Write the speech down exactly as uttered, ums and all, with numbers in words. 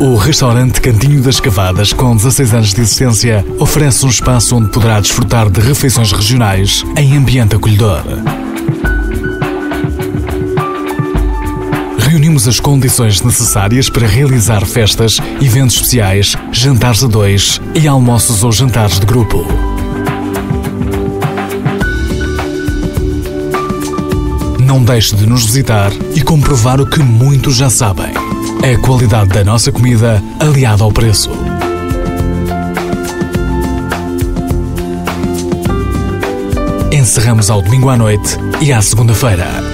O restaurante Cantinho das Cavadas, com dezasseis anos de existência, oferece um espaço onde poderá desfrutar de refeições regionais em ambiente acolhedor. Reunimos as condições necessárias para realizar festas, eventos especiais, jantares a dois e almoços ou jantares de grupo. Não deixe de nos visitar e comprovar o que muitos já sabem: a qualidade da nossa comida aliada ao preço. Encerramos ao domingo à noite e à segunda-feira.